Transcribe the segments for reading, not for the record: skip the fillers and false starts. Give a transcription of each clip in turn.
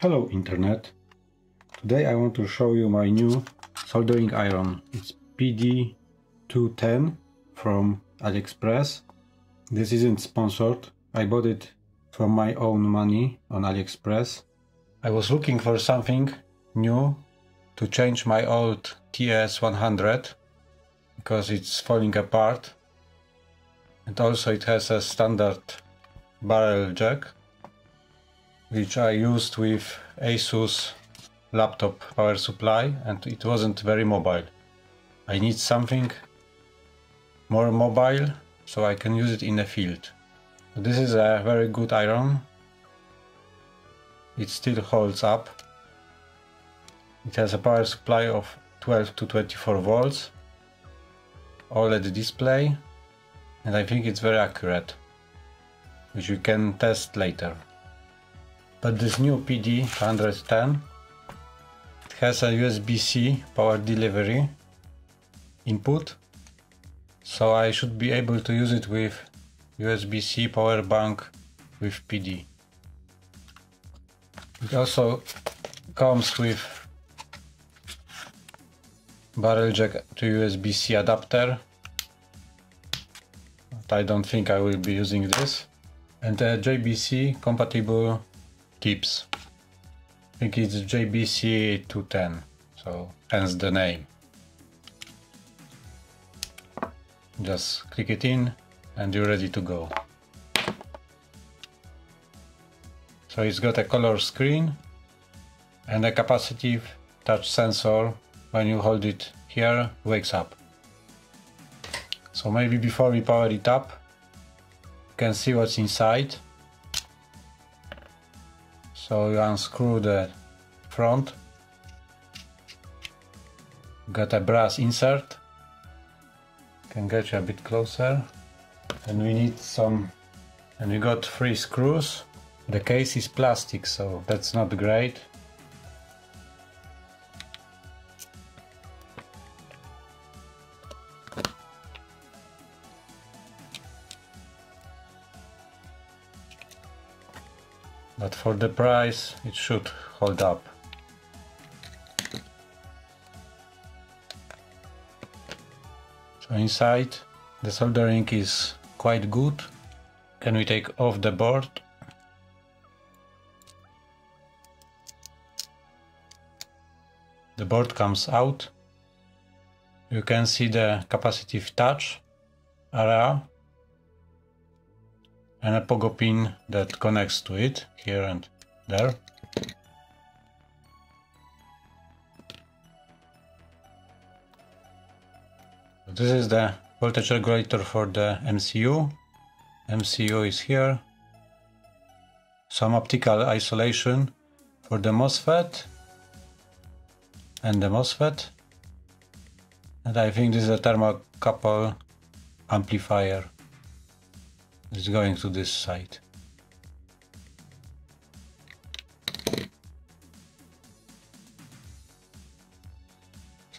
Hello Internet! Today I want to show you my new soldering iron. It's PD210 from AliExpress. This isn't sponsored. I bought it from my own money on AliExpress. I was looking for something new to change my old TS100 because it's falling apart, and also it has a standard barrel jack, which I used with Asus laptop power supply, and it wasn't very mobile. I need something more mobile so I can use it in the field. This is a very good iron. It still holds up. It has a power supply of 12 to 24 volts, OLED display, and I think it's very accurate, which we can test later. But this new PD210 has a USB-C power delivery input, so I should be able to use it with USB-C power bank with PD. It also comes with barrel jack to USB-C adapter, but I don't think I will be using this, and a JBC compatible tips. I think it's JBC 210, so hence the name. Just click it in and you're ready to go. So it's got a color screen and a capacitive touch sensor. When you hold it here, it wakes up. So maybe before we power it up, you can see what's inside. So you unscrew the front, got a brass insert, can get you a bit closer, and we got 3 screws. The case is plastic, so that's not great. But for the price, it should hold up. So inside, the soldering is quite good. Can we take off the board? The board comes out. You can see the capacitive touch area and a pogo pin that connects to it, here and there. This is the voltage regulator for the MCU. MCU is here. Some optical isolation for the MOSFET and the MOSFET. And I think this is a thermocouple amplifier. It's going to this side.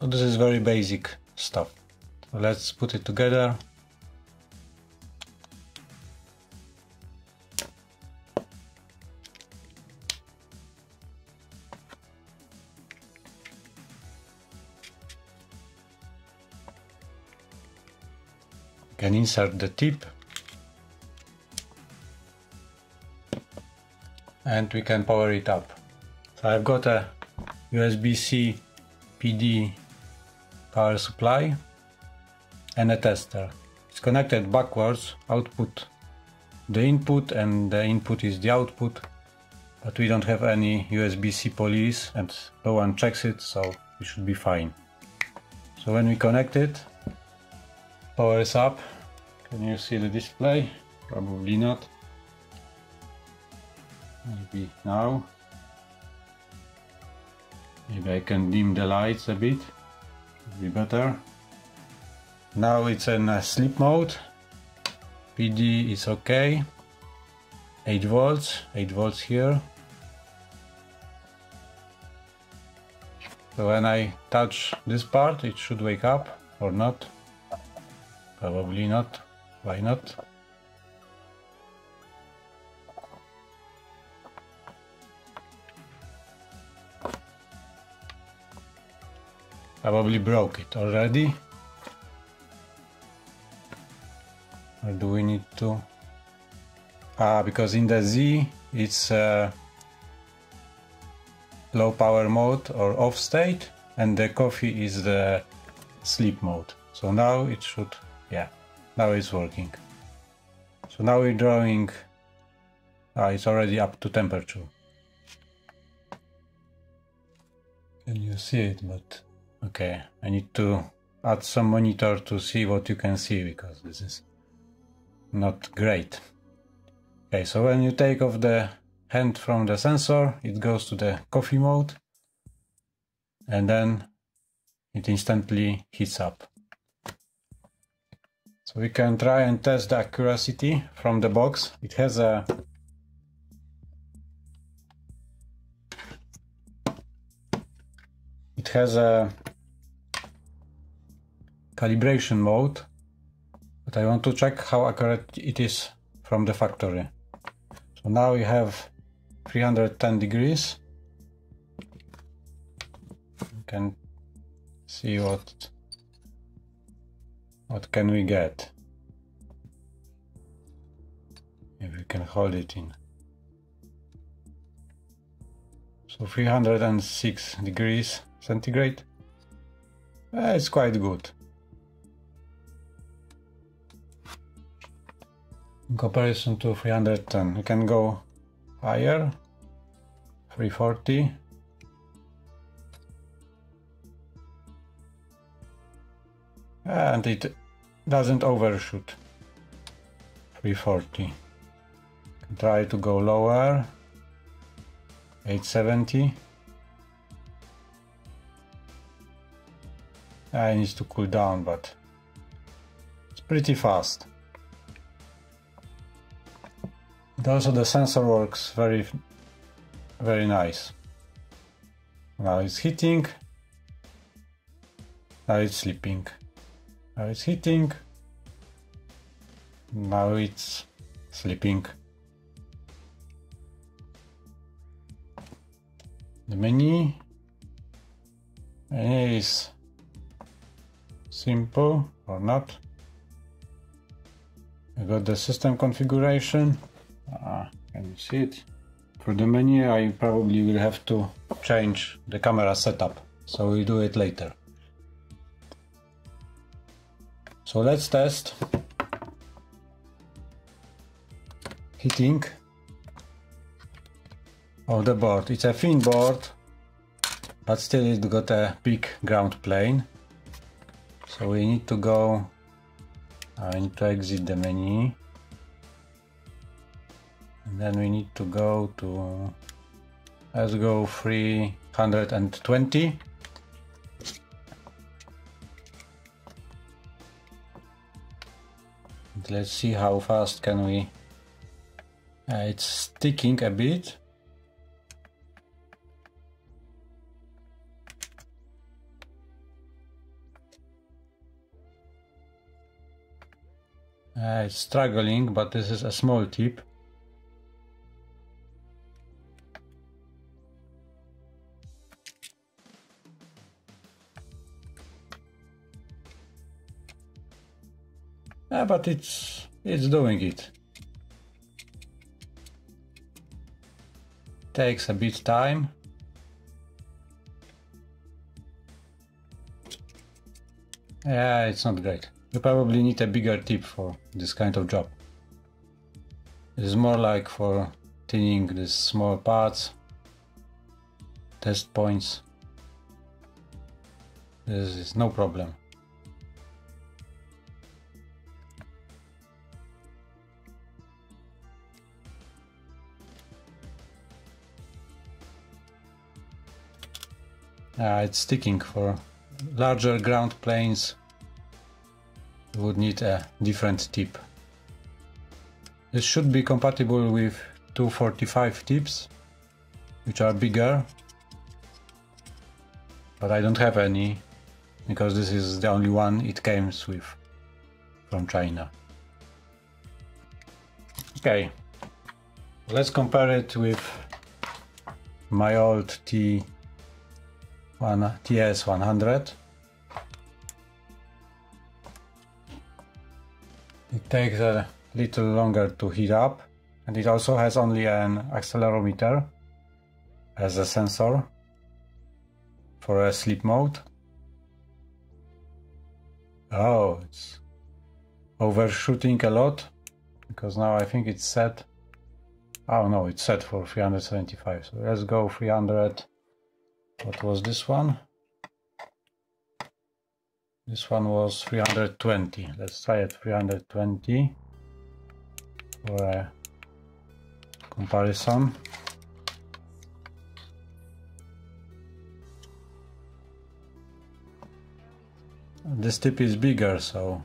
So this is very basic stuff. So let's put it together. You can insert the tip. And we can power it up. So I've got a USB-C PD power supply and a tester. It's connected backwards, output the input, and the input is the output, but we don't have any USB-C police and no one checks it, so we should be fine. So when we connect it, powers up. Can you see the display? Probably not. Maybe now. Maybe I can dim the lights a bit. It'll be better. Now it's in sleep mode. PD is okay. 8 volts. 8 volts here. So when I touch this part, it should wake up or not. Probably not. Why not? Probably broke it already. Or do we need to? Ah, because in the Z it's low power mode or off state, and the coffee is the sleep mode. So now it should, yeah, now it's working. So now we're drawing, it's already up to temperature. Can you see it? But okay, I need to add some monitor to see what you can see, because this is not great. Okay, so when you take off the hand from the sensor, it goes to the coffee mode, and then it instantly heats up. So we can try and test the accuracy from the box. It has a calibration mode, but I want to check how accurate it is from the factory. So now we have 310 degrees. You can see what can we get. If we can hold it in. So 306 degrees centigrade. It's quite good. In comparison to 310, we can go higher, 340, 340. And it doesn't overshoot 340. Try to go lower, 870. I need to cool down, but it's pretty fast. And also the sensor works very nice. Now it's heating, now it's sleeping. Now it's heating, now it's sleeping. The menu is simple or not. I got the system configuration. Can you see it? For the menu I probably will have to change the camera setup, so we'll do it later. So let's test heating of the board. It's a thin board, but still it got a big ground plane. So we need to go, I need to exit the menu. And then we need to go to, let's go 320. Let's see how fast can we, it's sticking a bit. It's struggling, but this is a small tip. But it's doing it. Takes a bit time. Yeah, it's not great. You probably need a bigger tip for this kind of job. It's more like for thinning these small parts, test points. This is no problem. It's sticking. For larger ground planes you would need a different tip. This should be compatible with 245 tips, which are bigger, but I don't have any because this is the only one it came with from China. Okay, let's compare it with my old TS100. it takes a little longer to heat up, and it also has only an accelerometer as a sensor for a sleep mode. Oh, it's overshooting a lot because now I think it's set. Oh no, it's set for 375, so let's go 300. What was this one? This one was 320. Let's try at 320 for a comparison. This tip is bigger, so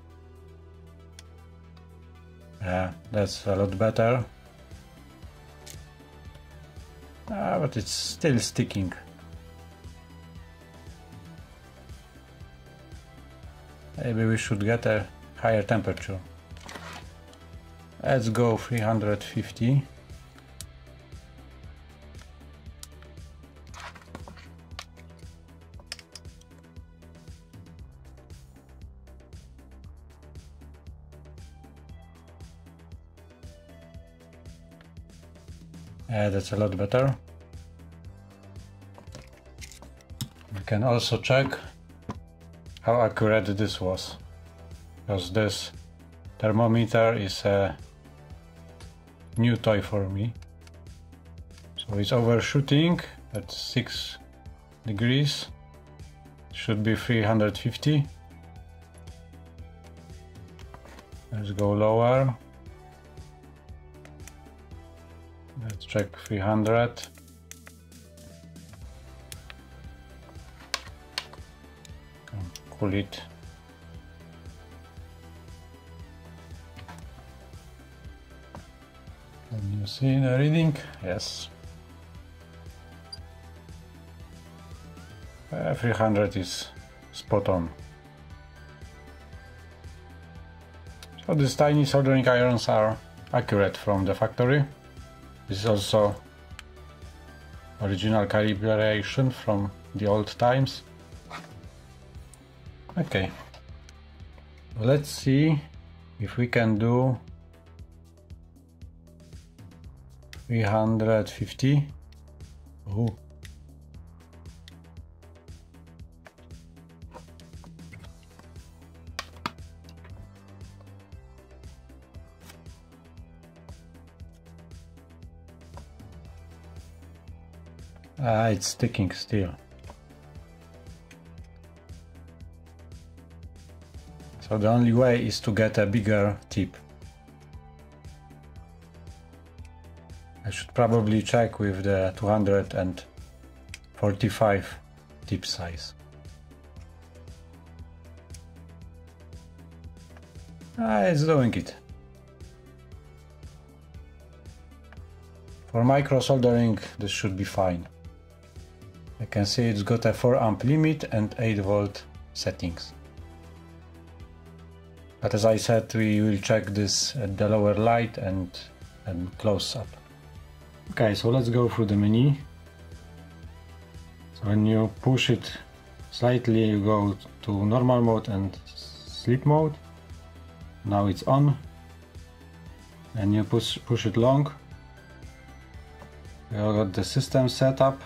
yeah, that's a lot better. But it's still sticking. Maybe we should get a higher temperature. Let's go 350. Yeah, that's a lot better. We can also check how accurate this was, because this thermometer is a new toy for me. So it's overshooting at 6 degrees, it should be 350. Let's go lower. Let's check 300. Cool it. Can you see the reading? Yes. 300 is spot on. So these tiny soldering irons are accurate from the factory. This is also original calibration from the old times. Okay, let's see if we can do 350. Oh, it's sticking still. So the only way is to get a bigger tip. I should probably check with the 245 tip size. It's doing it. For micro soldering this should be fine. I can see it's got a 4 amp limit and 8 volt settings. But as I said, we will check this at the lower light and close up. Okay, so let's go through the menu. So when you push it slightly, you go to normal mode and sleep mode. Now it's on. And you push it long. We have got the system setup,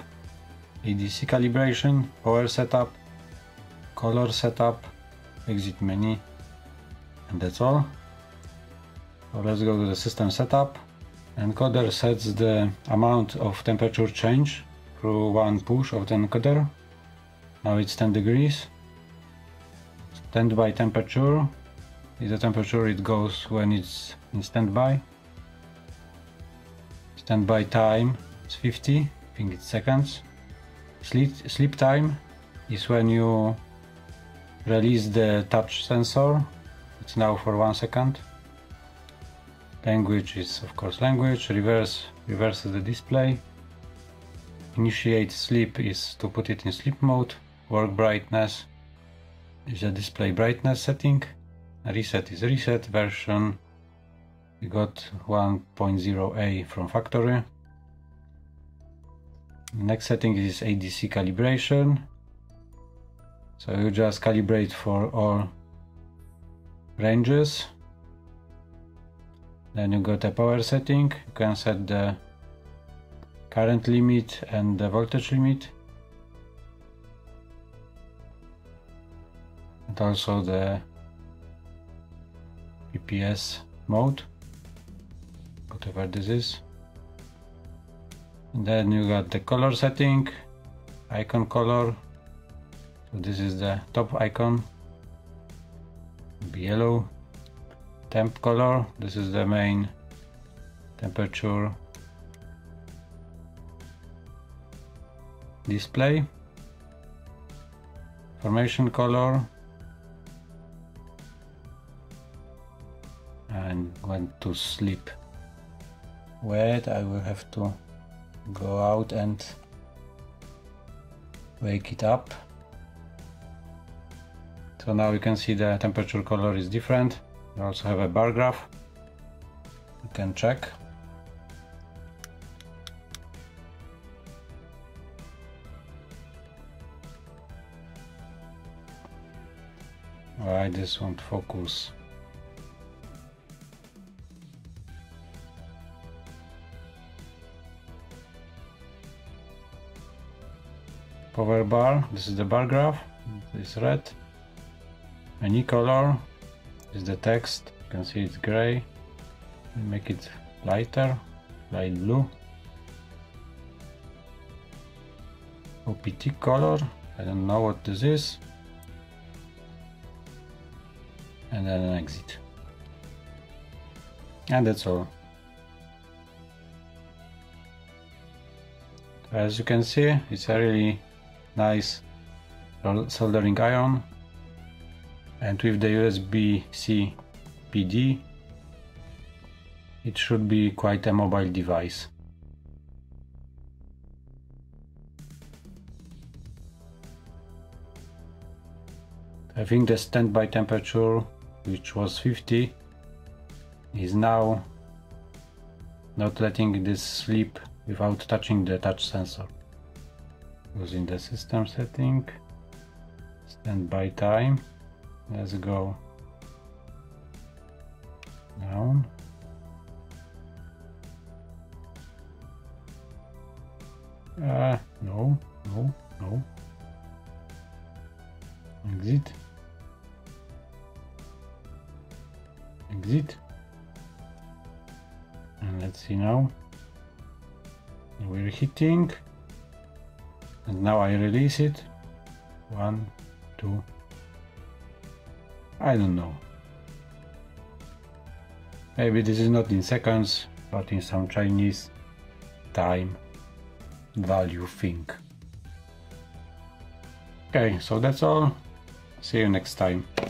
EDC calibration, power setup, color setup, exit menu, and that's all. So let's go to the system setup. Encoder sets the amount of temperature change through one push of the encoder. Now it's 10 degrees. Standby temperature is the temperature it goes when it's in standby. Standby time is 50, I think it's seconds. Sleep time is when you release the touch sensor. It's now for 1 second. Language is of course language. Reverses the display. Initiate sleep is to put it in sleep mode. Work brightness is a display brightness setting. Reset is reset version. We got 1.0a from factory. Next setting is ADC calibration. So you just calibrate for all ranges. Then you got a power setting, you can set the current limit and the voltage limit, and also the PPS mode, whatever this is. And then you got the color setting, icon color, so this is the top icon, yellow. Temp color, this is the main temperature display. Formation color, and went to sleep. Wait, I will have to go out and wake it up. So now you can see the temperature color is different. You also have a bar graph, you can check. Alright, this won't focus. Power bar, this is the bar graph, it's red. Any color is the text, you can see it's gray, and make it lighter, light blue. OPT color, I don't know what this is, and then an exit, and that's all. As you can see, it's a really nice soldering iron. And with the USB-C PD, it should be quite a mobile device. I think the standby temperature, which was 50, is now not letting this sleep without touching the touch sensor. Using the system setting, standby time. Let's go down. No. Exit. And let's see now. We're hitting. And now I release it. 1, 2. I don't know. Maybe this is not in seconds, but in some Chinese time value thing. Okay, so that's all. See you next time.